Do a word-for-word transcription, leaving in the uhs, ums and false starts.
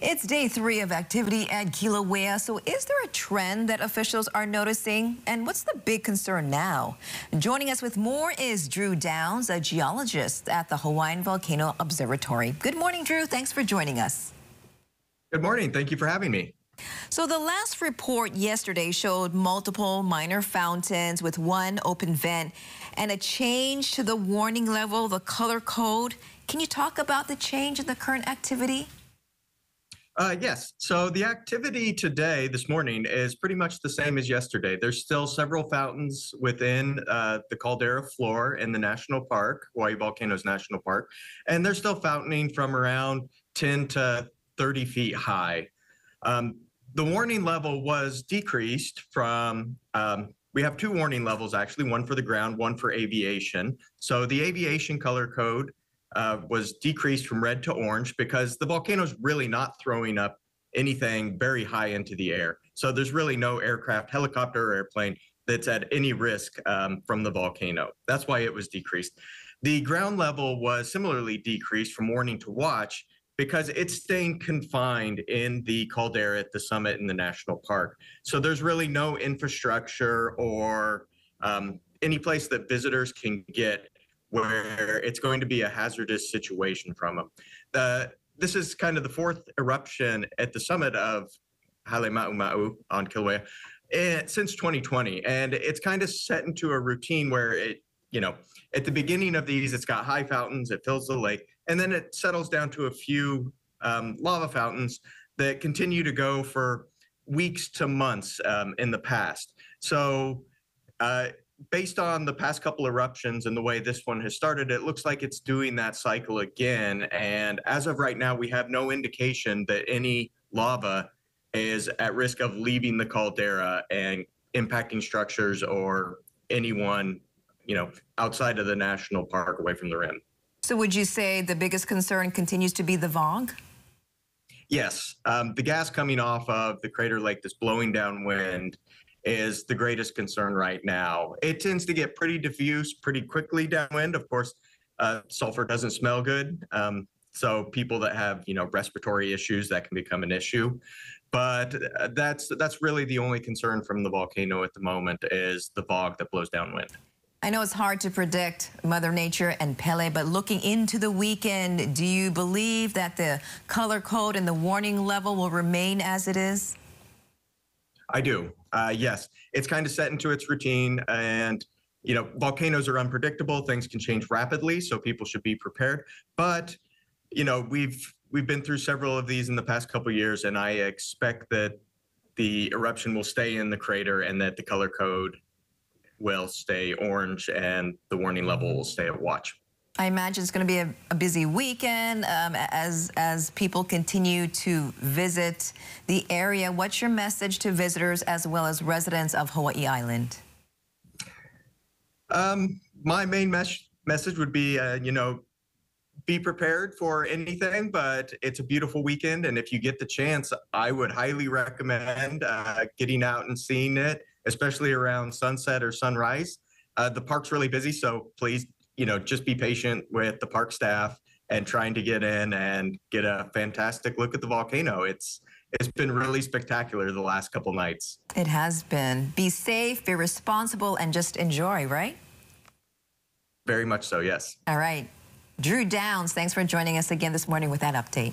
It's day three of activity at Kilauea, so is there a trend that officials are noticing? And what's the big concern now? Joining us with more is Drew Downs, a geologist at the Hawaiian Volcano Observatory. Good morning, Drew. Thanks for joining us. Good morning. Thank you for having me. So the last report yesterday showed multiple minor fountains with one open vent and a change to the warning level, the color code. Can you talk about the change in the current activity? Uh, yes. So the activity today, this morning, is pretty much the same as yesterday. There's still several fountains within uh, the caldera floor in the national park, Hawaii Volcanoes National Park, and they're still fountaining from around ten to thirty feet high. Um, the warning level was decreased from, um, we have two warning levels actually, one for the ground, one for aviation. So the aviation color code uh, was decreased from red to orange because the volcano's really not throwing up anything very high into the air. So there's really no aircraft, helicopter or airplane that's at any risk um, from the volcano. That's why it was decreased. The ground level was similarly decreased from warning to watch because it's staying confined in the caldera at the summit in the national park. So there's really no infrastructure or um, any place that visitors can get where it's going to be a hazardous situation from them. Uh, this is kind of the fourth eruption at the summit of Halema'uma'u on Kilauea and, since twenty twenty. And it's kind of set into a routine where it, you know, at the beginning of these, it's got high fountains, it fills the lake, and then it settles down to a few um, lava fountains that continue to go for weeks to months um, in the past. So uh, based on the past couple eruptions and the way this one has started, it looks like it's doing that cycle again. And as of right now, we have no indication that any lava is at risk of leaving the caldera and impacting structures or anyone, you know, outside of the national park, away from the rim. So would you say the biggest concern continues to be the vog? Yes, um, the gas coming off of the crater lake that's blowing downwind is the greatest concern right now. It tends to get pretty diffuse pretty quickly downwind. Of course, uh, sulfur doesn't smell good. Um, so people that have, you know, respiratory issues, that can become an issue. But that's, that's really the only concern from the volcano at the moment is the vog that blows downwind. I know it's hard to predict Mother Nature and Pele, but looking into the weekend, do you believe that the color code and the warning level will remain as it is? I do, uh, yes. It's kind of set into its routine, and, you know, volcanoes are unpredictable. Things can change rapidly, so people should be prepared. But, you know, we've, we've been through several of these in the past couple of years, and I expect that the eruption will stay in the crater and that the color code will stay orange and the warning level will stay at watch. I imagine it's going to be a, a busy weekend um, as, as people continue to visit the area. What's your message to visitors as well as residents of Hawaii Island? Um, my main mes message would be, uh, you know, be prepared for anything, but it's a beautiful weekend. And if you get the chance, I would highly recommend uh, getting out and seeing it, especially around sunset or sunrise. Uh, the park's really busy, so please, you know, just be patient with the park staff and trying to get in and get a fantastic look at the volcano. It's, it's been really spectacular the last couple nights. It has been. Be safe, be responsible, and just enjoy, right? Very much so, yes. All right. Drew Downs, thanks for joining us again this morning with that update.